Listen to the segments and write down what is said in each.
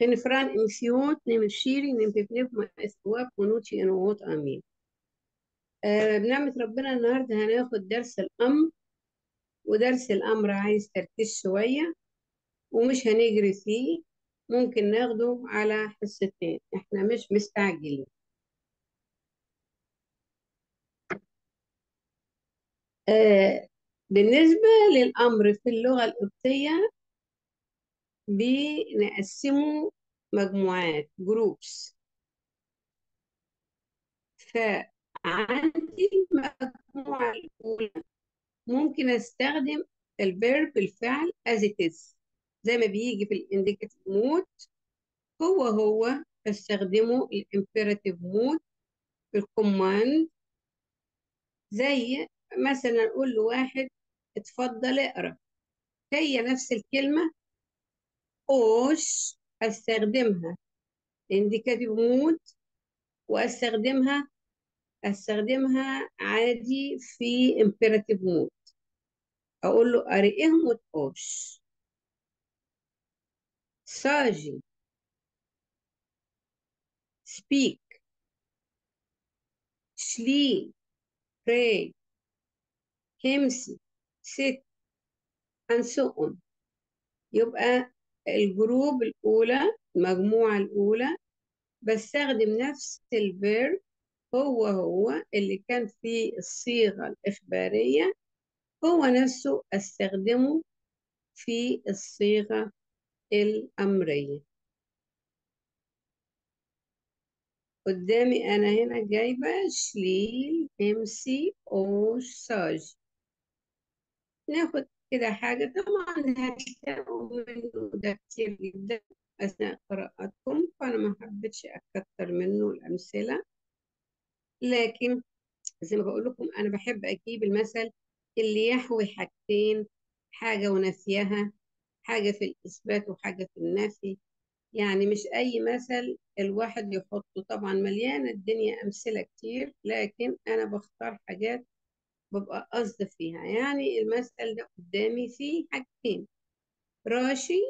Geniefran emisiot نعمل شيري نعمل بنفما استواب ونوتشي انوات امين. بنعمة ربنا النهارده هناخد درس الامر، ودرس الامر عايز تركيز شوية ومش هنجري فيه، ممكن ناخده على حصتين، احنا مش مستعجلين. بالنسبة للأمر في اللغة القبطية بنقسمه مجموعات جروبس، فعندي المجموعة الأولى ممكن أستخدم الفيرب الفعل as it is زي ما بيجي في الانديكاتيف مود، هو أستخدمه الامبيراتيف مود في الكوماند، زي مثلا أقول لواحد اتفضل اقرأ، هي نفس الكلمة اوش استخدمها انديكاتيف مود واستخدمها عادي في امبيراتيف مود، اقول له ارئهم وتقوش. ساجي سبيك شلي بري همسي ست انسقن. يبقى الجروب الأولى المجموعة الأولى بستخدم نفس الفيرب هو اللي كان في الصيغة الإخبارية، هو نفسه أستخدمه في الصيغة الأمرية. قدامي أنا هنا جايبة شليل همسي أو ساج، ناخد كده حاجة طبعا هتلاقوا منه ده كتير جدا أثناء قراءتكم، فأنا ما حبيتش أكتر منه الأمثلة، لكن زي ما بقول لكم أنا بحب أجيب المثل اللي يحوي حاجتين، حاجة ونفيها، حاجة في الإثبات وحاجة في النفي، يعني مش أي مثل الواحد يحطه. طبعا مليانة الدنيا أمثلة كتير، لكن أنا بختار حاجات ببقى قصد فيها، يعني المثل ده قدامي فيه حاجتين، راشي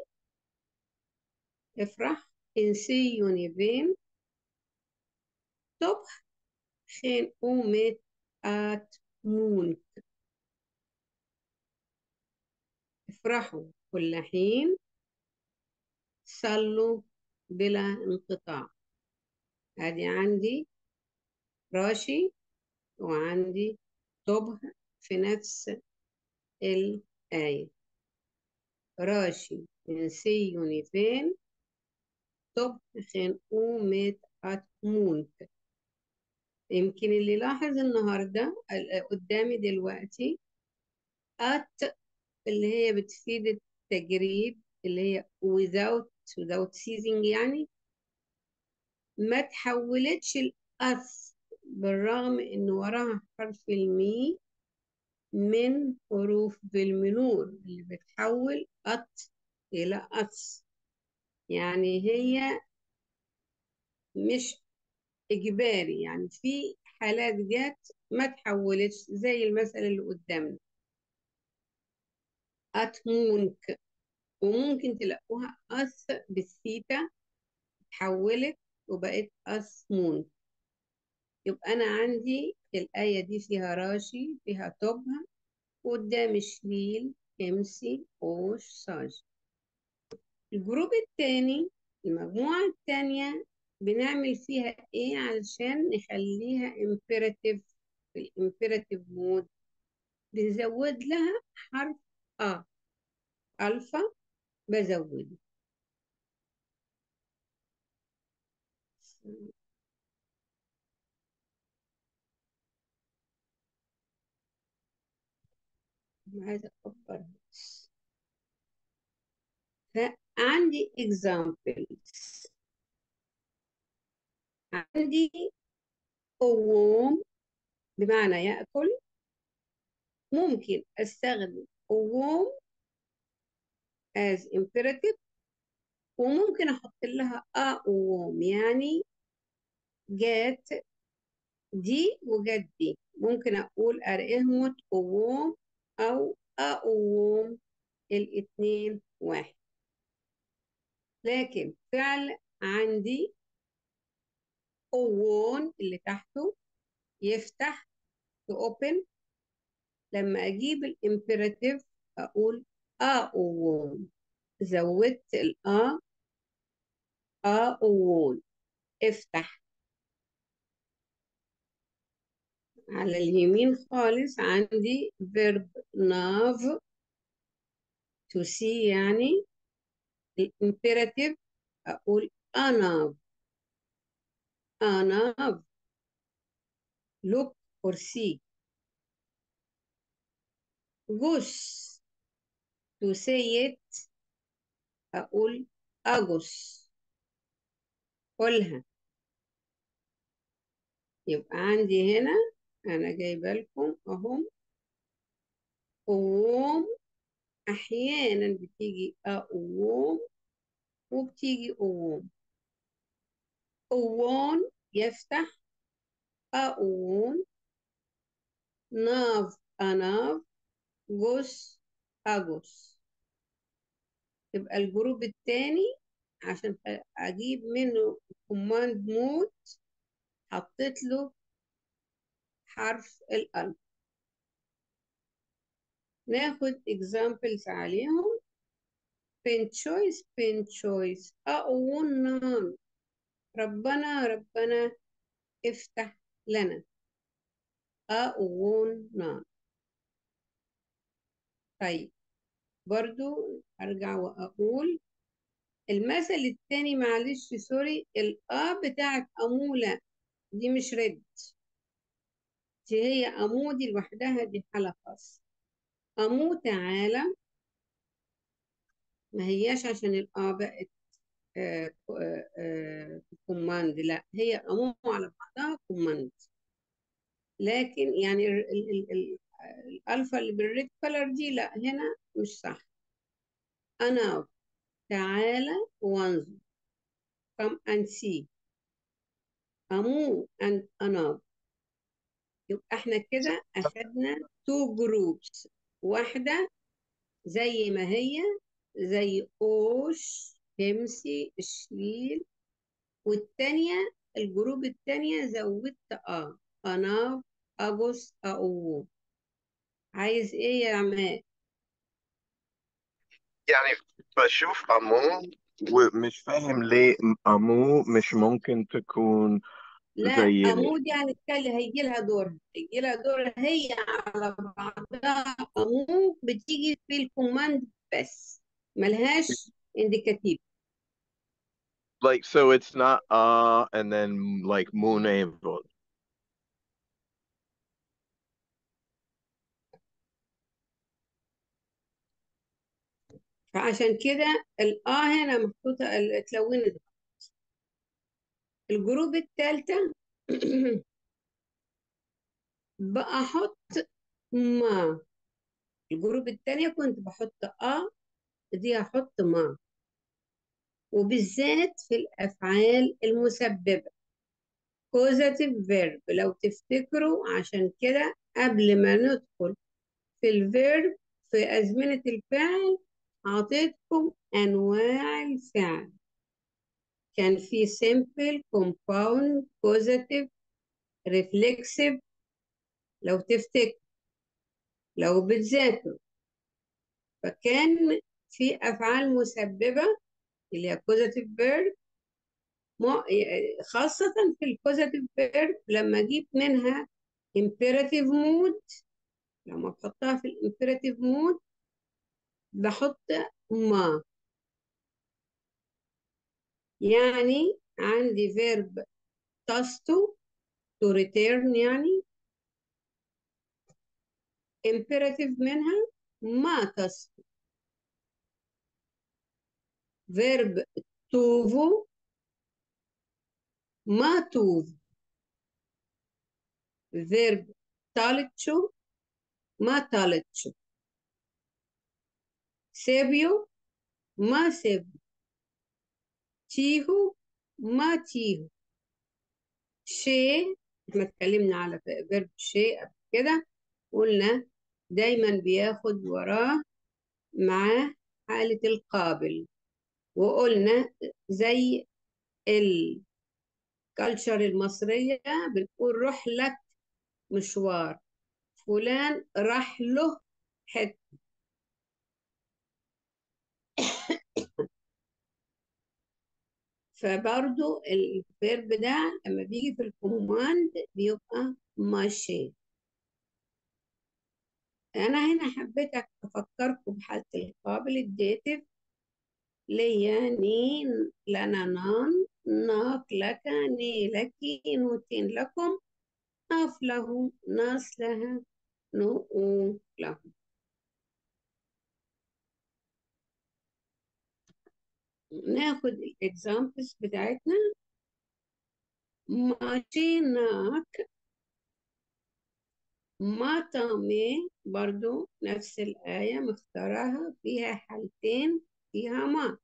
افرح انسيون يبين صبح خين قومت آتمونك، افرحوا كل حين صلوا بلا انقطاع. ادي عندي راشي وعندي طبع في نفس الآية، راشي انسي يونيفين طبع خين قومت أتمونت. يمكن اللي لاحظ النهاردة قدامي دلوقتي اللي هي بتفيد التجريب، اللي هي without ceasing، يعني ما تحولتش الأث بالرغم إن وراها حرف المي من حروف بالمنور اللي بتحول أط إلى أص، يعني هي مش إجباري، يعني في حالات جات ما تحولتش زي المثل اللي قدامنا أتمونك، وممكن تلاقوها أص بالثيتا تحولت وبقت أصمونك. يبقى أنا عندي الآية دي فيها راشي فيها طبها وقدام شليل همسي أوش ساج. الجروب التاني المجموعة التانية بنعمل فيها إيه علشان نخليها imperative؟ في الimperative مود بنزود لها حرف آ، ألفا بزوده عايزة أكبر، فعندي examples، عندي قوم بمعنى يأكل، ممكن أستخدم قوم as imperative وممكن أحط لها قوم، يعني جات دي وجات دي، ممكن أقول أرئهم قوم أو أقوم، الاتنين واحد. لكن فعل عندي قوون اللي تحته يفتح to open. لما أجيب الإمبيراتيف أقول أقوون، زودت الأ، أقوون افتح. على اليمين خالص عندي verb nav to see، يعني الإمبيراتيف أقول أناف أناف look or see. جس to say it أقول أجس قولها. يبقى عندي هنا أنا جايبة لكم أهم قوم، أحيانا بتيجي أقوم وبتيجي قوم. قوون يفتح أقوم، ناف أناف، جوس أجوس. يبقى الجروب التاني عشان أجيب منه كوماند مود حطيت له حرف الألف. ناخد examples عليهم. بين choice بين choice أقوون نام، ربنا ربنا افتح لنا أقوون نام. طيب برضو أرجع وأقول المثل التاني، معلش سوري، الأ بتاعت أمولة دي مش رد، دي هي أمودي لوحدها، دي حالة خاصة. أمو تعالى ما هياش عشان الأ بقت كوماند، لا هي أمو على بعضها كوماند، لكن يعني الألفا اللي بالريد كولر دي لا هنا مش صح. أنا تعالى وانظر come and see، أمو and أنا. يبقى احنا كده أخدنا تو جروبس، واحدة زي ما هي زي أوش همسي الشيل، والتانية الجروب التانية زودت أناف أجوس أقوم. عايز إيه يا عماد؟ يعني بشوف أمو ومش فاهم ليه أمو مش ممكن تكون لا زي أمو دي هنتكلم، هيجي لها دور، هيجي لها دور، هي على بعضها أمو بتيجي في الكوماند بس ملهاش indicative. Like so it's not and then like Munevol. فعشان كده هنا محطوطة اتلونت. الجروب الثالثة بقى أحط ما، الجروب الثانية كنت بحط دي هحط ما، وبالذات في الأفعال المسببة causative verb. لو تفتكروا عشان كده قبل ما ندخل في الverb في أزمنة الفعل أعطيتكم أنواع الفعل، كان في simple compound causative reflexive. لو تفتكر لو بتذاكر فكان في أفعال مسببة اللي هي causative verb، خاصة في الكوزاتيف verb لما أجيب منها imperative mood. لما بحطها في الimperative mood بحط ما، يعني عندي verb تستو to return، يعني imperative منها ما تستو. verb توفو ما توفو، verb تالتشو ما تالتشو، سيبيو ما سيبيو، تيهو ما تيهو، شيء. احنا اتكلمنا على verb شيء قبل كده، قلنا دايما بياخد وراه مع حالة القابل وقلنا زي الكالتشر المصرية بنقول رحلة مشوار، فلان راح له حتة. فبرضو الفيرب ده لما بيجي في الكوماند بيبقى ماشي. أنا هنا حبيت أفكركم بحالة القابل الداتيف لياني لنا نان ناك لك ني لكي نوتين لكم ناف له ناس لها نؤو لهم. ناخد الإكزامبلز بتاعتنا. ماشيناك ماتامي برضو نفس الآية مختارها، فيها حالتين فيها ما.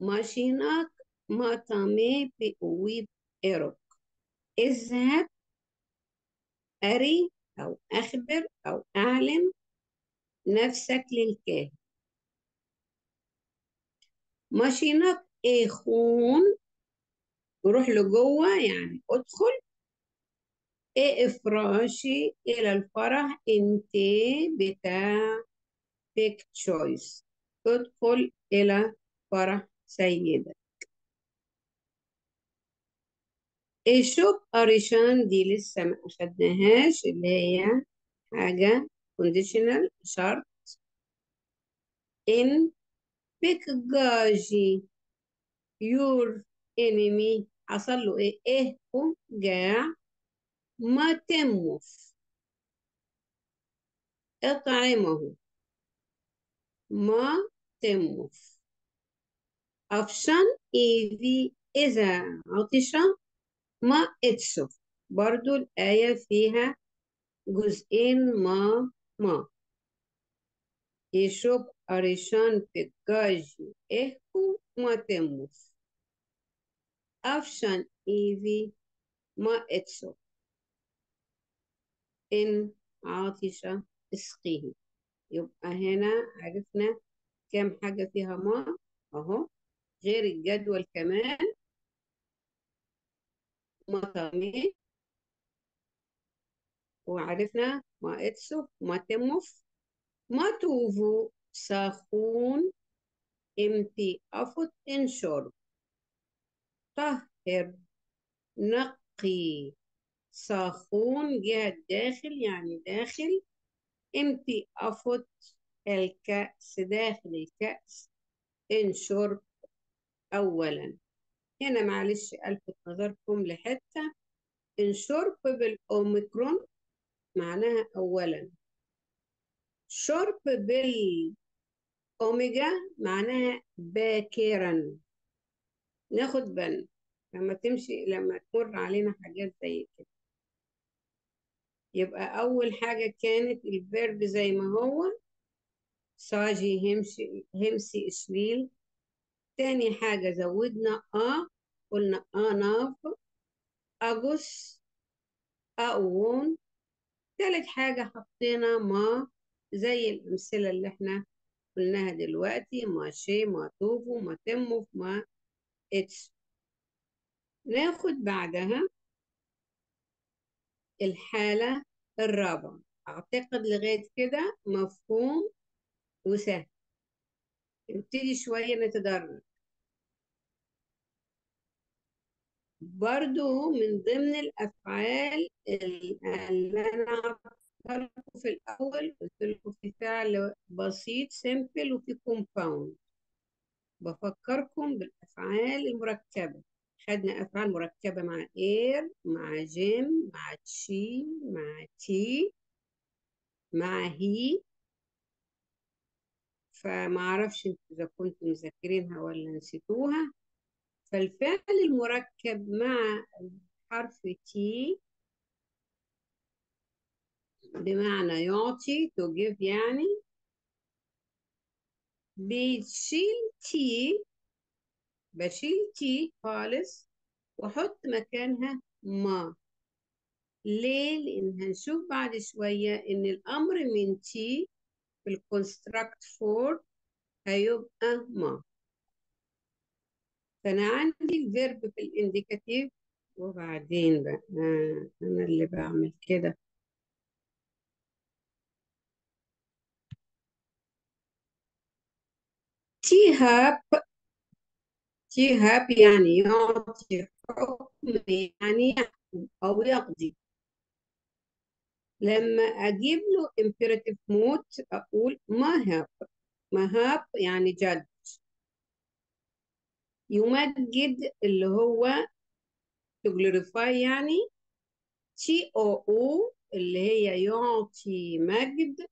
ماشيناك ماتامي بقوي إيروك، اذهب أري أو أخبر أو أعلم نفسك للكاهن. ماشيناك اخون روح لجوه يعني ادخل. ايه افراشي الى الفرح انت بتاع بيك تشويس، ادخل الى فرح سيدك. اشوف اريشان دي لسه ما اخدناهاش، اللي هي حاجه conditional شرط. in بكجاجي your enemy حصل له ايه؟ اهكم جاع ما تموف اطعمه ما تموف. option ايفي اذا عطش ما اتشف. برضو الآية فيها جزئين ما يشوف أريشان بيجاجي إهكو ما تموف. أفشان إيفي ما إتسو إن عاطشة اسقيه. يبقى هنا عرفنا كم حاجة فيها ما أهو، غير الجدول كمان. مطامي وعرفنا ما إتسو ما تموف. ما توفو ساخون امتي أفت انشر. طهر نقي. ساخون جهة داخل يعني داخل، امتي أفت الكأس داخل الكأس انشر أولا. هنا معلش ألفت نظركم لحتة انشرب بالأوميكرون معناها أولا، شرب بالأوميجا معناها باكرا. ناخد بالنا لما تمر علينا حاجات زي كده. يبقى أول حاجة كانت الفيرب زي ما هو ساجي همسي إشليل. تاني حاجة زودنا قلنا ناف أجس أون. تالت حاجة حطينا ما زي الأمثلة اللي احنا قلناها دلوقتي، ما شي ما توفو ما تموف ما اتس. ناخد بعدها الحالة الرابعة. أعتقد لغاية كده مفهوم وسهل، نبتدي شوية نتدرج. برضو من ضمن الأفعال اللي أنا في الأول قلت لكم في فعل بسيط سيمبل وفي كومباوند. بفكركم بالأفعال المركبة. خدنا أفعال مركبة مع إير مع جيم مع تشي مع تي مع هي. فمعرفش انتوا إذا كنتم مذاكرينها ولا نسيتوها. فالفعل المركب مع حرف تي بمعنى يعطي to give يعني، بشيل تي خالص واحط مكانها ما. ليه؟ لان هنشوف بعد شوية ان الامر من تي بالconstruct for هيبقى ما. فأنا عندي الفيرب بالإنديكاتيف، وبعدين بقى أنا اللي بعمل كده. تيهاب يعني يعطي حكم، يعني يحكم أو يقضي. لما أجيب له imperative mode أقول مهاب. مهاب يعني جد. يمجد اللي هو to glorify يعني TOO اللي هي يعطي مجد،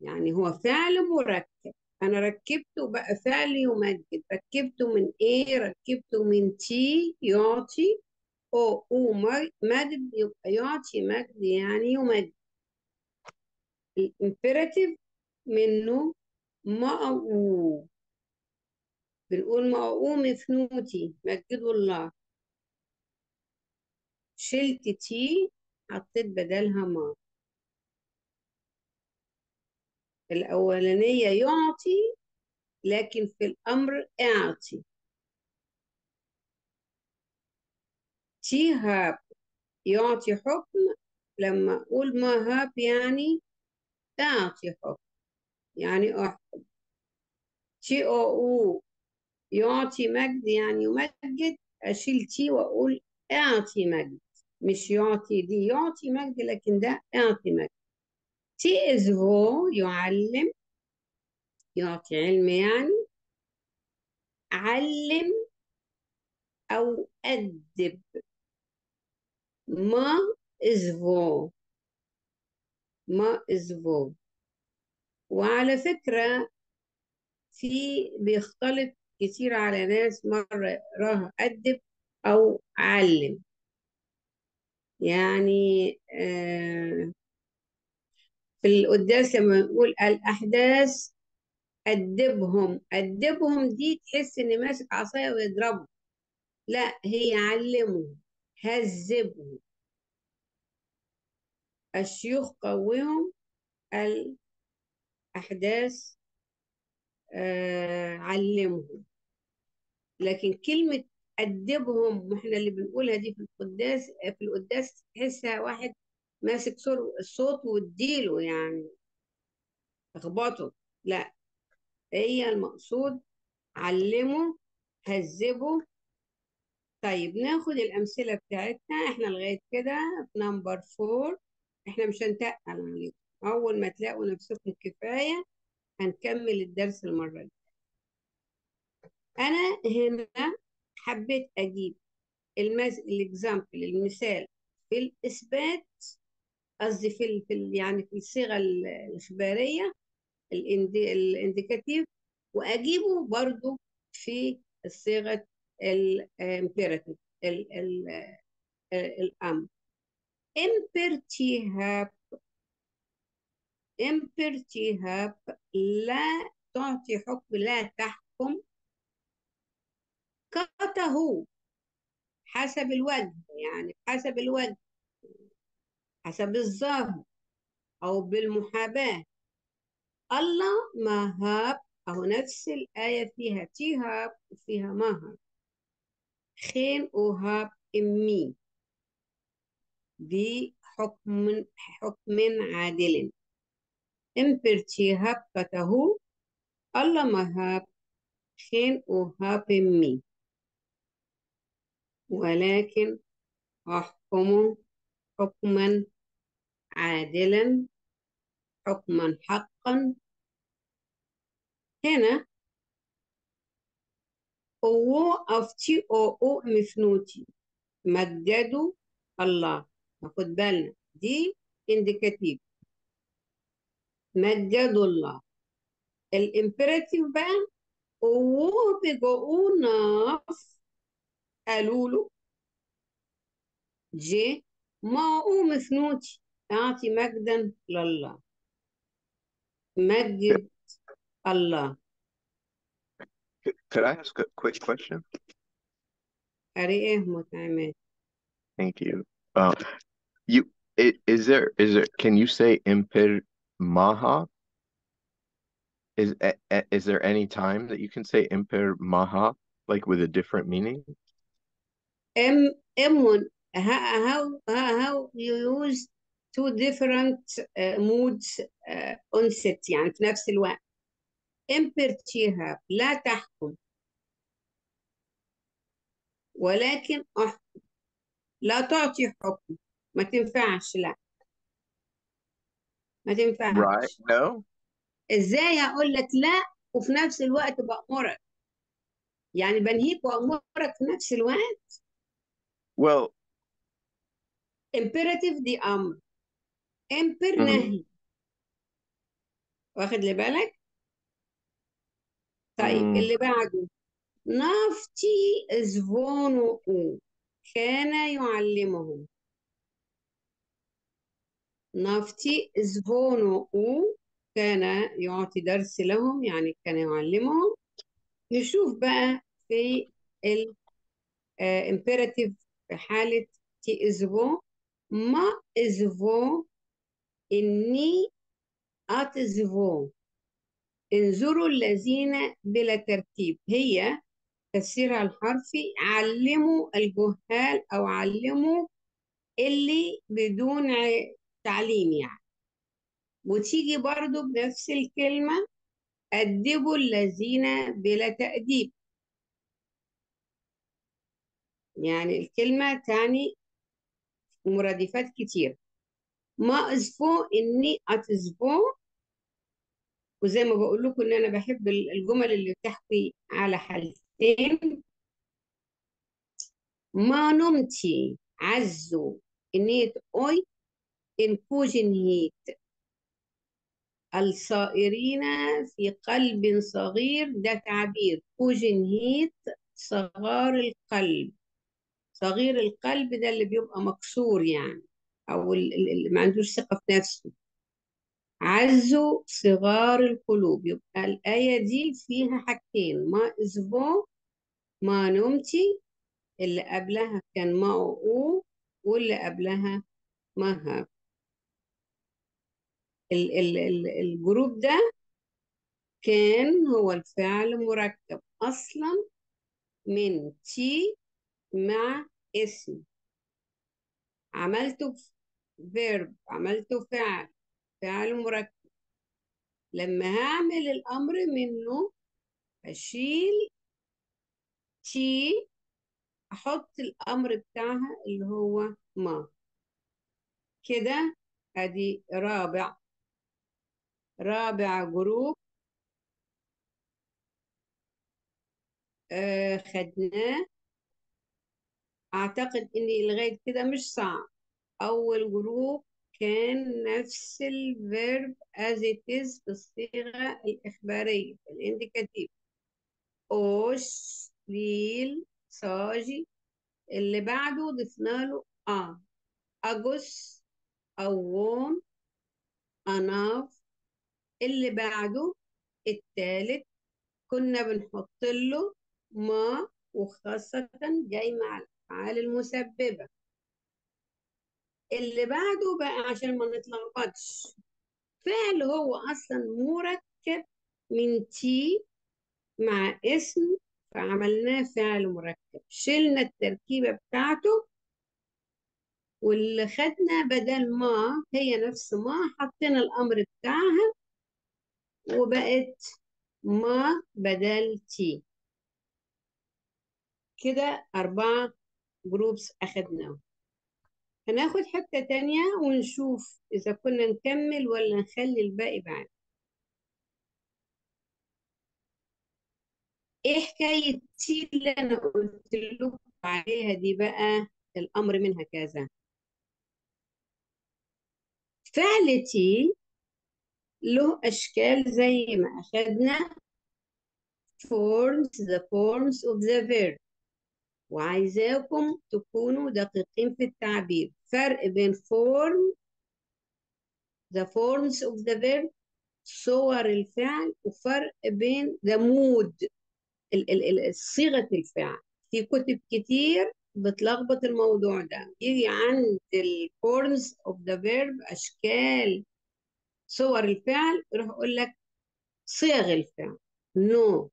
يعني هو فعل مركب. أنا ركبته بقى فعل يمجد. ركبته من إيه؟ ركبته من تي يعطي أو مجد، يبقى يعطي مجد يعني يمجد. الإمبيراتيف منه مأو، بنقول مأو مفنوتي مجدوا الله. شلت تي حطيت بدلها ما. الأولانية يعطي، لكن في الأمر اعطي. تيهاب يعطي حكم. لما أقول مهاب يعني أعطي حكم، يعني أحكم. تي أو أو يعطي مجد يعني يمجد. أشيل تي وأقول أعطي مجد، مش يعطي دي يعطي مجد، لكن ده أعطي مجد. تي إز هو يعلم، يعطي علم يعني. علم أو أدب. ما إزفو، ما إزفو. وعلى فكرة في بيختلط كتير على ناس، مرة راه أدب أو علم يعني. في القداس لما نقول الأحداث أدبهم، أدبهم دي تحس إن ماسك عصاية ويضربهم. لا، هي علمهم، هذبهم. الشيوخ قويهم، الأحداث علمهم. لكن كلمة أدبهم واحنا اللي بنقولها دي في القداس تحسها واحد ماسك الصوت واديله يعني اخبطه. لا، هي المقصود علمه هذبه. طيب ناخد الأمثلة بتاعتنا احنا لغاية كده في نمبر 4. احنا مش هنتقل عليكم، أول ما تلاقوا نفسكم كفاية هنكمل الدرس المرة دي. أنا هنا حبيت أجيب الإكزامبل، المثال في الإثبات، قصدي يعني في الصيغة الإخبارية الانديكاتيف، وأجيبه برضو في الصيغة الامبيراتيف الامر. امبرتيهاب لا تعطي حكم، لا تحكم. كته حسب الوجه، يعني حسب الوجه، حسب الظاهر او بالمحاباة. الله مهاب، او نفس الآية فيها تيهاب وفيها مهاب. خين أوهاب إمي بحكم عادل. امبرتيهاب كتهو الله مهاب خين أوهاب إمي، ولكن أحكم حكما عادلا، حكما حقا. هنا أو أف تي أو أو مفنوتي مجدوا الله. ناخد بالنا دي انديكاتيف، مجدوا الله. الامبيراتيف بقى أو بجو ناف قالوا له جي ما أو مفنوتي أعطي مجدا لله، مجد الله. Could I ask a quick question? Thank you. Is there can you say Imper Maha Is there any time that you can say imper maha, like with a different meaning? How you use two different moods onset, يعني في نفس الوقت. امبرتيها لا تحكم ولكن احكم، لا تعطي حكم، ما تنفعش، لا ما تنفعش. Right. No. ازاي اقول لك لا وفي نفس الوقت بأمرك؟ يعني بنهيك وأمرك في نفس الوقت. Well, imperative دي أمر، امبر نهي، واخد لي بالك؟ طيب اللي بعده نافتي زفونو كان يعلمهم. نافتي زفونو كان يعطي درس لهم، يعني كان يعلمهم. نشوف بقى في الامبيراتيف في حالة تي إزفو، ما إزفو، إني أتزفو، انظروا الذين بلا ترتيب، هي تفسيرها الحرفي علموا الجهال أو علموا اللي بدون تعليم يعني. وتيجي برضو بنفس الكلمة أدبوا الذين بلا تأديب، يعني الكلمة تعني مرادفات كتير. ما أزفو إني أتزفو، وزي ما بقول لكم إن أنا بحب الجمل اللي بتحكي على حالتين. ما نمتي عزو إنيت أوي إن كوجن هيت الصائرين في قلب صغير، ده تعبير كوجن هيت صغار القلب. صغير القلب ده اللي بيبقى مكسور يعني، أو اللي ما عندوش ثقة في نفسه. عزوا صغار القلوب، يبقى الآية دي فيها حاجتين، ما إزبو ما نمتي، اللي قبلها كان ما أو واللي قبلها ما. الجروب ده كان هو الفعل مركب أصلا من تي مع اسم، عملته فيرب، عملته فعل مركب. لما هعمل الأمر منه أشيل تي، أحط الأمر بتاعها اللي هو ما. كده أدي رابع جروب خدناه. أعتقد إني لغاية كده مش صعب. أول جروب كان نفس الفيرب as it is بالصيغة الإخبارية الانديكاتيف، أوش ليل صاجي. اللي بعده ضفنا له أجوس أوون أناف. اللي بعده التالت كنا بنحط له ما، وخاصة جاي مع الأفعال المسببة. اللي بعده بقى عشان ما نتلخبطش، فعل هو أصلا مركب من تي مع اسم، فعملناه فعل مركب، شلنا التركيبة بتاعته، واللي خدنا بدل ما هي نفس ما حطينا الأمر بتاعها، وبقت ما بدل تي. كده 4 جروبس أخدناهم. هناخد حتة تانية ونشوف إذا كنا نكمل ولا نخلي الباقي بعد. إيه حكاية تي اللي أنا قلت لكم عليها دي بقى؟ الأمر منها كذا، فعل تي له أشكال زي ما أخدنا forms the forms of the verb، وعايزاكم تكونوا دقيقين في التعبير. فرق بين form the forms of the verb صور الفعل، وفرق بين the mood صيغة الفعل. في كتب كتير بتلخبط الموضوع ده، يجي عند ال forms of the verb أشكال صور الفعل، يروح يقول لك صيغ الفعل. نو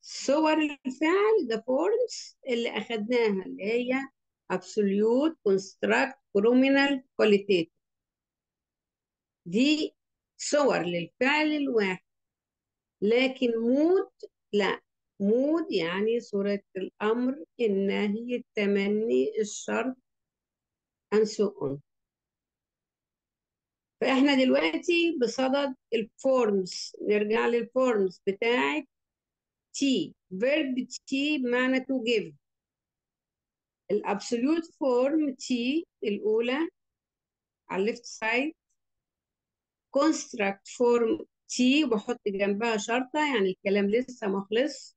صور الفعل the forms اللي أخدناها اللي هي absolute, construct, pronominal, qualitative. دي صور للفعل الواحد. لكن mood لا، mood يعني صورة الأمر، النهي، التمني، الشرط and so on. فإحنا دلوقتي بصدد الفورمز، نرجع للفورمز بتاعة تي، فيرب تي بمعنى تو جيف. الابسوليوت فورم تي الأولى على الليفت سايد، كونستراكت فورم تي وبحط جنبها شرطة، يعني الكلام لسه ما خلص.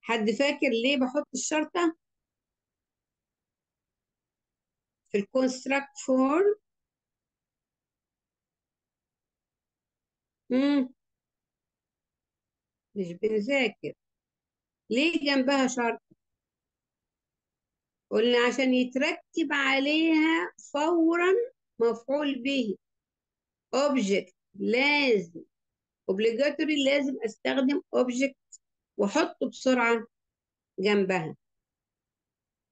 حد فاكر ليه بحط الشرطة في الكونستراكت فورم؟ مش بنذاكر. ليه جنبها شرط؟ قلنا عشان يترتب عليها فورا مفعول به، اوبجكت. لازم اوبليجاتوري، لازم استخدم اوبجكت واحطه بسرعه جنبها،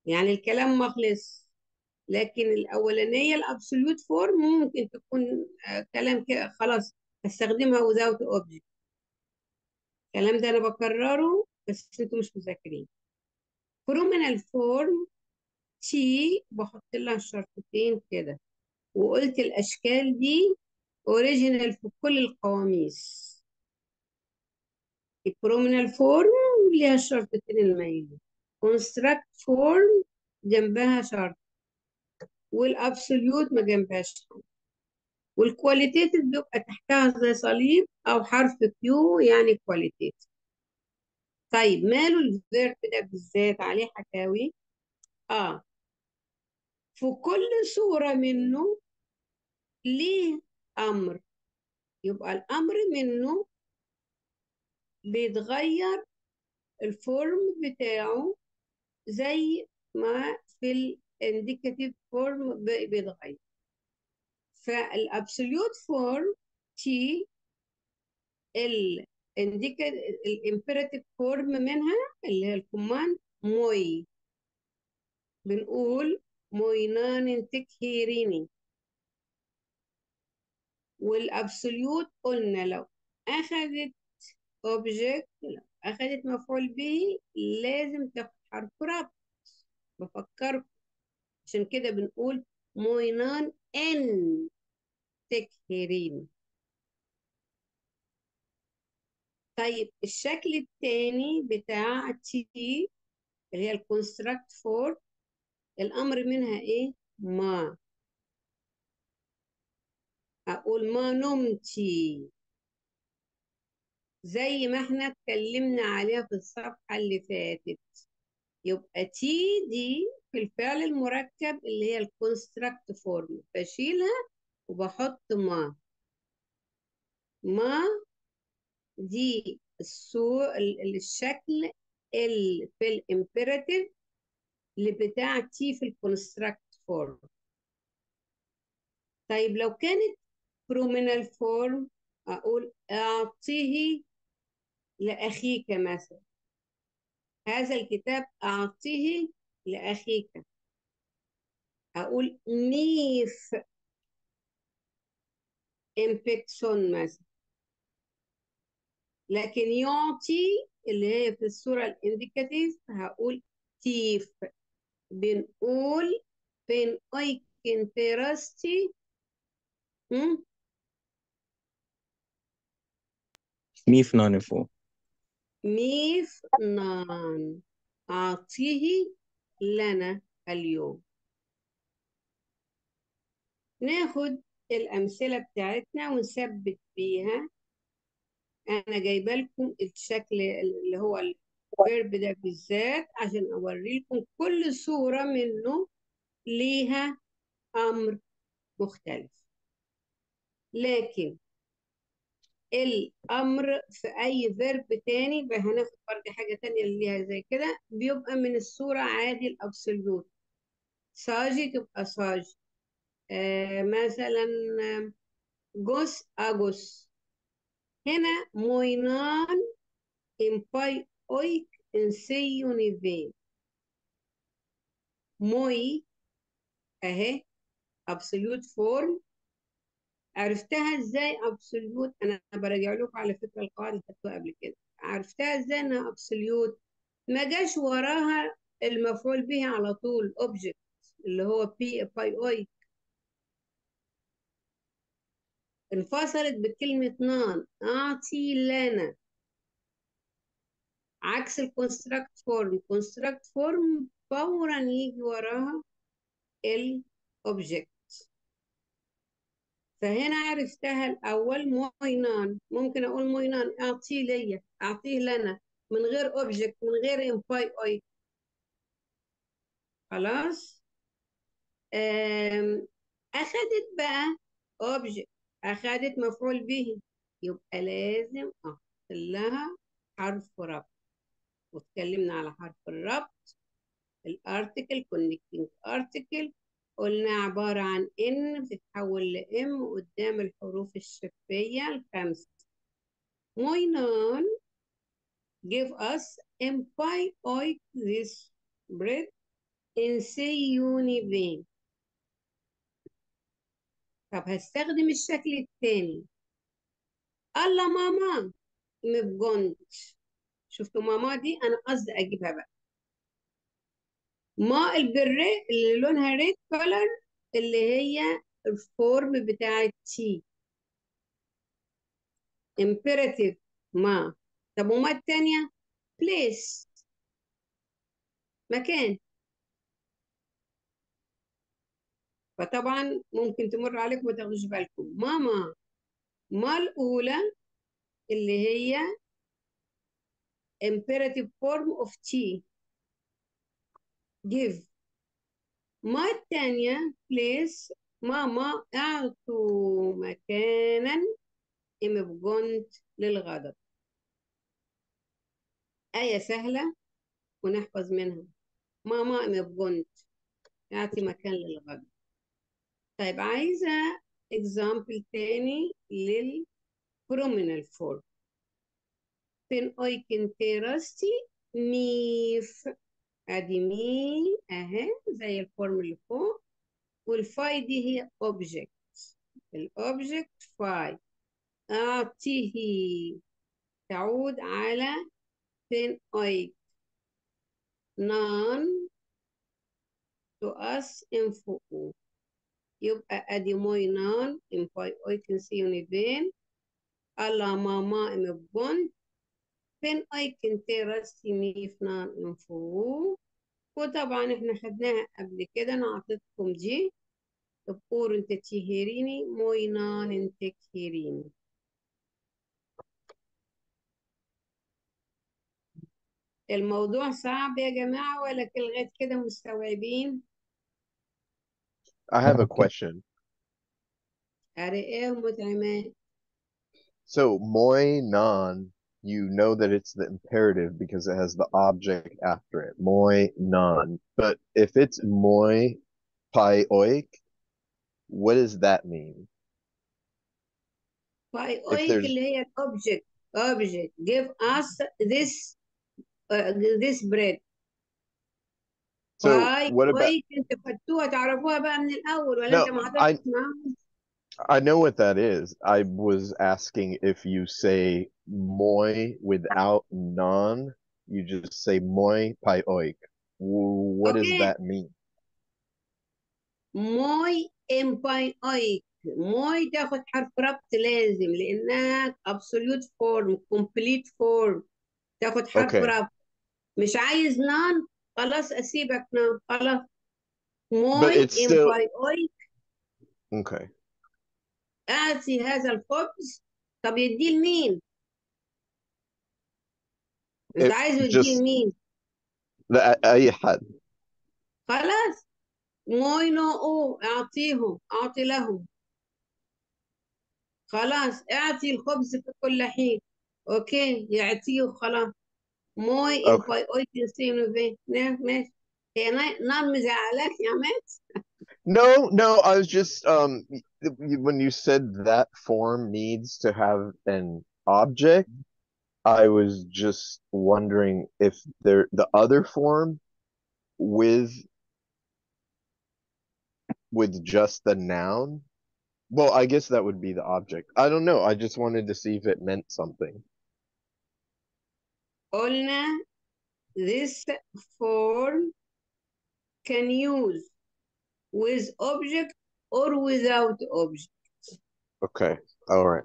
يعني الكلام ما خلص. لكن الاولانيه الابسوليوت فورم ممكن تكون كلام كده خلاص استخدمها without object. الكلام ده انا بكرره بس انتوا مش مذاكرين. pronominal form تي بحط لها شرطتين كده، وقلت الاشكال دي original في كل القواميس. pronominal form ليها شرطتين المايلين، construct form جنبها شرط، والابسوليوت ما جنبهاش حاجه. والكواليتيتيف بيبقى تحتها زي صليب او حرف كيو، يعني كواليتيتيف. طيب ماله الفيرب ده بالذات؟ عليه حكاوي. في كل صوره منه ليه امر، يبقى الامر منه بيتغير الفورم بتاعه زي ما في الانديكاتيف فورم بيتغير. فالابسوليوت فورم تي، الامبيراتيف فورم منها اللي هي الكوماند موي، بنقول موينان انتك هيريني. والابسوليوت قلنا لو اخذت اوبجكت، لو اخذت مفعول به لازم تاخد حرف ربط. بفكركم عشان كده بنقول موينان ان تكهرين. طيب الشكل الثاني بتاع تي اللي هي الكونستراكت فور، الامر منها ايه؟ ما. اقول ما نمتي، زي ما احنا اتكلمنا عليها في الصفحه اللي فاتت. يبقى تي دي في الفعل المركب اللي هي الكونستراكت فورم، بشيلها وبحط ما. ما دي الشكل اللي في الامبيراتيف اللي بتاع تي في الكونستراكت فورم. طيب لو كانت برومينال فورم، اقول اعطيه لاخيك مثلا، هذا الكتاب اعطيه لأخيك. أقول نيف إمبكسون مثلا، لكن يعطي اللي هي في الصورة الإنديكاتيف هقول تيف. بنقول بين أيكن تيراستي ميف نانفو، ميف نان، أعطيه لنا اليوم. ناخد الأمثلة بتاعتنا ونثبت بيها. أنا جايبة لكم الشكل اللي هو الفيرب ده بالذات عشان أوريكم كل صورة منه ليها أمر مختلف. لكن الأمر في أي فيرب تاني هناخد برضه حاجة تانية اللي ليها زي كده، بيبقى من الصورة عادي الأبسوليوت. ساجي تبقى ساجي، مثلا جزء أجزء. هنا موينان إمباي أويك إنسي يونيفين. موي أهي أبسوليوت فورم. عرفتها إزاي أبسوليوت؟ أنا براجع لكم على فكرة القاعدة بتاعتها قبل كده. عرفتها إزاي إنها أبسوليوت؟ ما جاش وراها المفعول به على طول أوبجكت اللي هو بي باي أويك. انفصلت بكلمة نان، أعطي لنا. عكس الكونستراكت فورم، كونستراكت فورم فورا يجي وراها الأوبجكت. فهنا عرفتها الأول موينان، ممكن أقول موينان أعطي ليا، أعطيه لنا من غير أوبجكت، من غير إمباي أوي. خلاص؟ أخدت بقى أوبجكت، أخدت مفعول به، يبقى لازم أحط لها حرف ربط. واتكلمنا على حرف الربط، الارتكل كونكتنج ارتكل، قلنا عبارة عن ان بتتحول لام قدام الحروف الشفية الخمسة. موينان give us imply oik this bread in say univain. طب هستخدم الشكل الثاني. الله ماما مبجونت. شفتوا ماما دي انا قصدي اجيبها بقى. ما البر اللي لونها ريد كولر اللي هي الفورم بتاعه تي امبيراتيف ما. طب وما الثانيه بليس مكان. فطبعا ممكن تمر عليكم ما تاخدوش بالكم. ماما ما الاولى اللي هي imperative form of T give. ما الثانية place ماما أعطوا مكانا إمبجونت للغضب. آية سهلة ونحفظ منها. ماما إمبجونت أعطي مكان للغضب. طيب عايزة example تاني للprominal form. فين أويكن تيراستي ميف. أدي مي أهي زي الفورم اللي فوق، والفاي دي هي أوبجكت، الأوبجكت فاي. أعطيه تعود على فين أويك نان تؤس إنفو. يبقى أدي موي نان إنفاي أويكن سيوني بين ألا ماما إمبون فين أيكن تيرستي ميف نان انفو. وطبعا احنا خدناها قبل كده، انا عطيتكم دي. تبقور انت تيهيريني موي نان انت تيهيريني. الموضوع صعب يا جماعة ولا لغاية كده مستوعبين؟ I have a question. أرئيه متعمات. So موي نان, you know that it's the imperative because it has the object after it. Moi non. But if it's moi pai oik, what does that mean? Pai oik object. Object. Give us this this bread. So pai what about I know what that is. I was asking if you say moi without non, you just say moi pai oik. What does that mean? moi pai oik. moi تاخد حرف ربط لازم لانها absolute form complete form. تاخد حرف ربط. مش عايز non خلاص اسيبك non خلاص. moi pai oik. Okay. أعطي هذا الخبز. طب يديه لمين؟ أنت عايزه يديه لمين؟ لا أي حد. خلاص موينو أو أعطيهم، أعطي لهم. خلاص أعطي الخبز في كل حين. أوكي يعطيه وخلاص. موي باي أوي تنسينو فين؟ ماشي. هي نار مزعلاك يا مات؟ No, I was just when you said that form needs to have an object, I was just wondering if the other form with just the noun. Well, I guess that would be the object. I don't know. I just wanted to see if it meant something. Olna, this form can use with object or without object. Okay. All right.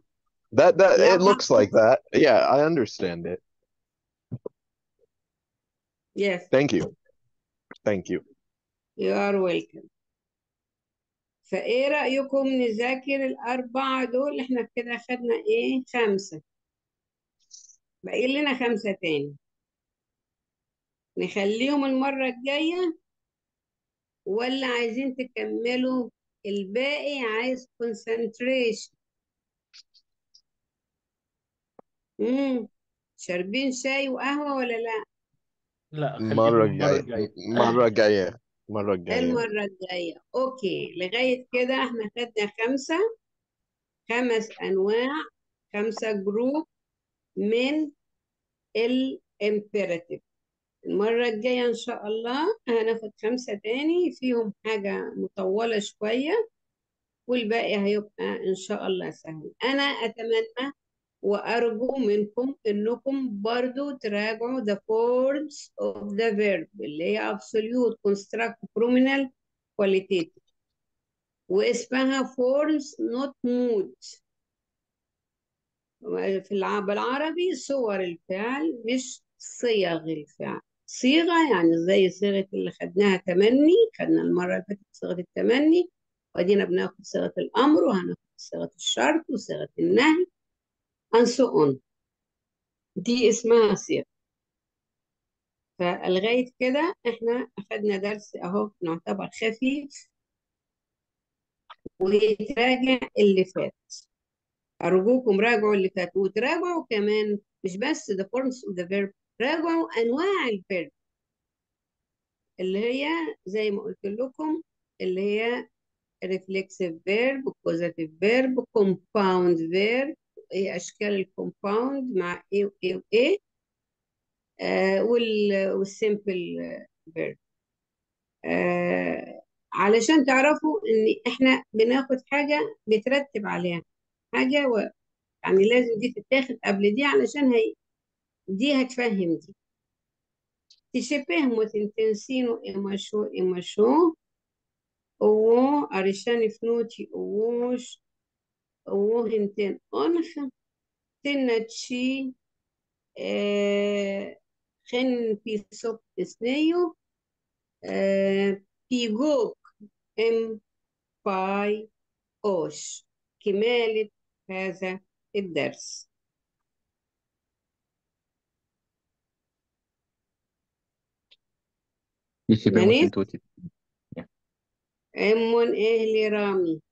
That yeah. It looks like that. Yeah, I understand it. Yes. Thank you. Thank you. You are welcome. فإيه رأيكم نذاكر الأربعة دول؟ إحنا كده خدنا إيه؟ 5. بقي لنا 5 تاني. نخليهم المرة الجاية ولا عايزين تكملوا الباقي؟ عايز concentration. شاربين شاي وقهوة ولا لا؟ لا، المرة الجاية. اوكي، لغاية كده احنا خدنا 5 انواع، 5 جروب من الامبيراتيف. المرة الجاية ان شاء الله هناخد 5 تاني فيهم حاجة مطولة شوية، والباقي هيبقى ان شاء الله سهل. انا اتمنى وأرجو منكم أنكم برضو تراجعوا the forms of the verb اللي هي absolute, construct, pronominal, qualitative، واسمها forms not mood. بالعربي صور الفعل مش صيغ الفعل. صيغة يعني زي صيغة اللي خدناها تمني، خدنا المرة اللي فاتت صيغة التمني، وادينا بناخد صيغة الأمر، وهناخد صيغة الشرط وصيغة النهي and so on. دي اسمها صيغة. فلغاية كده احنا اخدنا درس اهو نعتبر خفيف ويتراجع اللي فات. ارجوكم راجعوا اللي فات، وتراجعوا كمان مش بس the forms of the verb، راجعوا انواع الفيرب اللي هي زي ما قلت لكم، اللي هي reflexive verb، causative verb، compound verb، ايه اشكال الكومباوند مع ايه وايه وايه، والسيمبل فيرب، علشان تعرفوا ان احنا بناخد حاجه بترتب عليها حاجه، يعني لازم دي تتاخد قبل دي علشان دي هتفهم دي. تشبهم وتنتنسين وإماشو إماشو وو علشان فنوتي ووش وهنتين أنخ تنتشي خن في سوق إسنيو بيجوك إم باي أوش. كمالة هذا الدرس. منيف أمون أهلي رامي